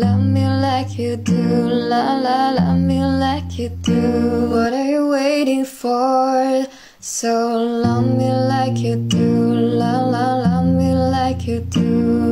Love me like you do, la la, love me like you do. What are you waiting for? So love me like you do, la la, love me like you do.